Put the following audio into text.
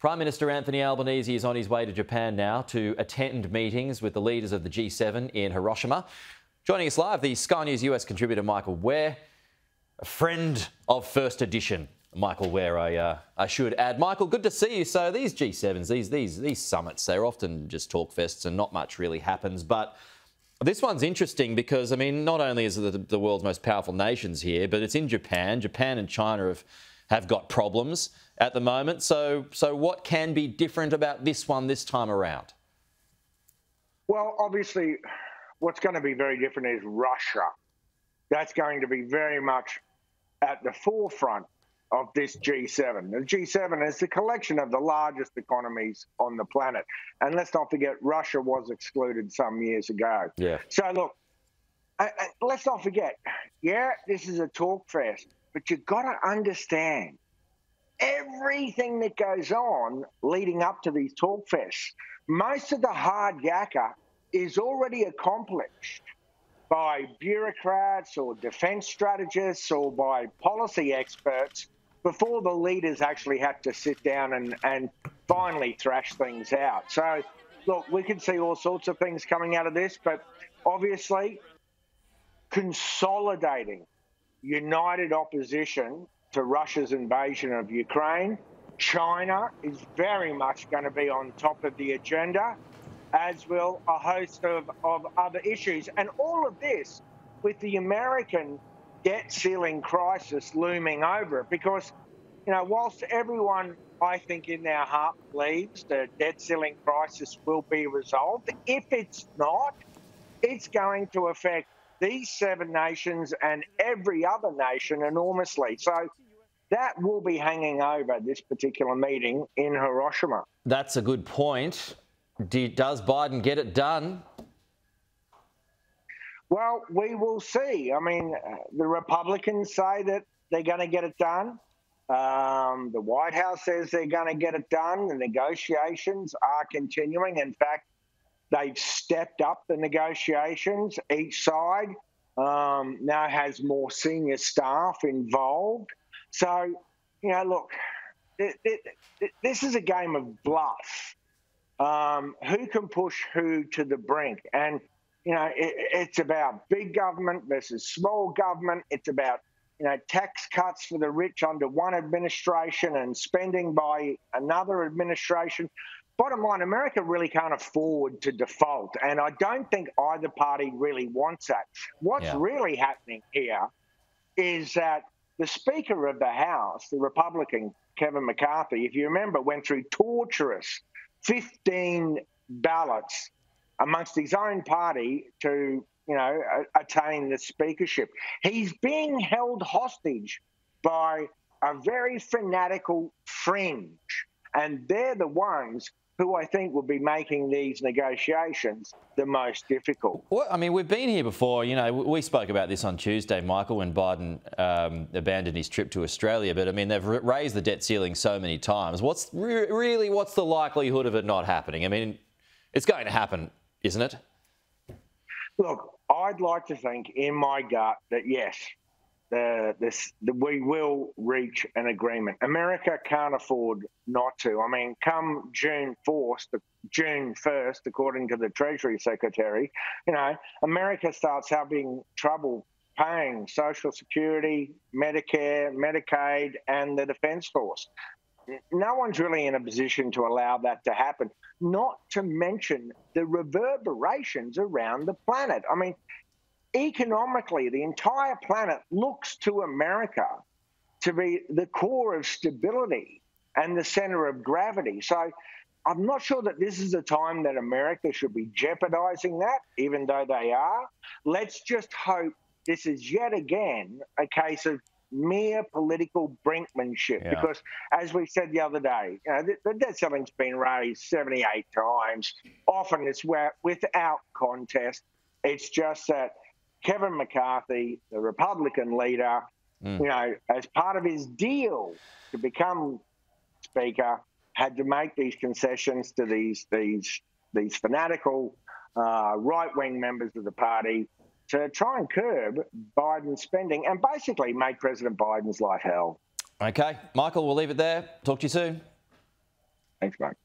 Prime Minister Anthony Albanese is on his way to Japan now to attend meetings with the leaders of the G7 in Hiroshima. Joining us live, the Sky News US contributor Michael Ware, a friend of First Edition. Michael Ware, I should add. Michael, good to see you. So these G7s, these summits, they're often just talk fests and not much really happens. But this one's interesting because, I mean, not only is it the world's most powerful nations here, but it's in Japan. Japan and China have got problems at the moment. So what can be different about this one this time around? Well, obviously, what's going to be very different is Russia. That's going to be very much at the forefront of this G7. The G7 is the collection of the largest economies on the planet. And let's not forget, Russia was excluded some years ago. Yeah. So look, let's not forget, yeah, this is a talk fest, but you've got to understand everything that goes on leading up to these talk fests. Most of the hard yakka is already accomplished by bureaucrats or defence strategists or by policy experts before the leaders actually have to sit down and finally thrash things out. So, look, we can see all sorts of things coming out of this, but obviously consolidating united opposition to Russia's invasion of Ukraine, China is very much going to be on top of the agenda, as will a host of other issues. And all of this with the American debt ceiling crisis looming over it, because, you know, whilst everyone, I think, in their heart believes the debt ceiling crisis will be resolved, if it's not, it's going to affect these seven nations and every other nation enormously. So that will be hanging over this particular meeting in Hiroshima. That's a good point. Does Biden get it done? Well, we will see. I mean, the Republicans say that they're going to get it done. The White House says they're going to get it done. The negotiations are continuing. In fact, they've stepped up the negotiations. Each side now has more senior staff involved. So, you know, look, this is a game of bluff. Who can push who to the brink? And, you know, it's about big government versus small government. It's about, you know, tax cuts for the rich under one administration and spending by another administration. Bottom line, America really can't afford to default, and I don't think either party really wants that. What's really happening here is that the Speaker of the House, the Republican, Kevin McCarthy, if you remember, went through torturous 15 ballots amongst his own party to, you know, attain the speakership. He's being held hostage by a very fanatical fringe, and they're the ones who I think will be making these negotiations the most difficult. Well, I mean, we've been here before. You know, we spoke about this on Tuesday, Michael, when Biden abandoned his trip to Australia. But, I mean, they've raised the debt ceiling so many times. What's really, what's the likelihood of it not happening? I mean, it's going to happen, isn't it? Look, I'd like to think in my gut that, yes, we will reach an agreement. America can't afford not to. I mean, come June 1st, according to the Treasury Secretary, you know, America starts having trouble paying Social Security, Medicare, Medicaid, and the Defence Force. No one's really in a position to allow that to happen, not to mention the reverberations around the planet. I mean, economically, the entire planet looks to America to be the core of stability and the center of gravity. So I'm not sure that this is the time that America should be jeopardizing that, even though they are. Let's just hope this is yet again a case of mere political brinkmanship, because, as we said the other day, you know, the debt ceiling's been raised 78 times. Often it's without contest. It's just that Kevin McCarthy, the Republican leader, you know, as part of his deal to become Speaker, had to make these concessions to these fanatical right-wing members of the party to try and curb Biden's spending and basically make President Biden's life hell. Okay. Michael, we'll leave it there. Talk to you soon. Thanks, Mark.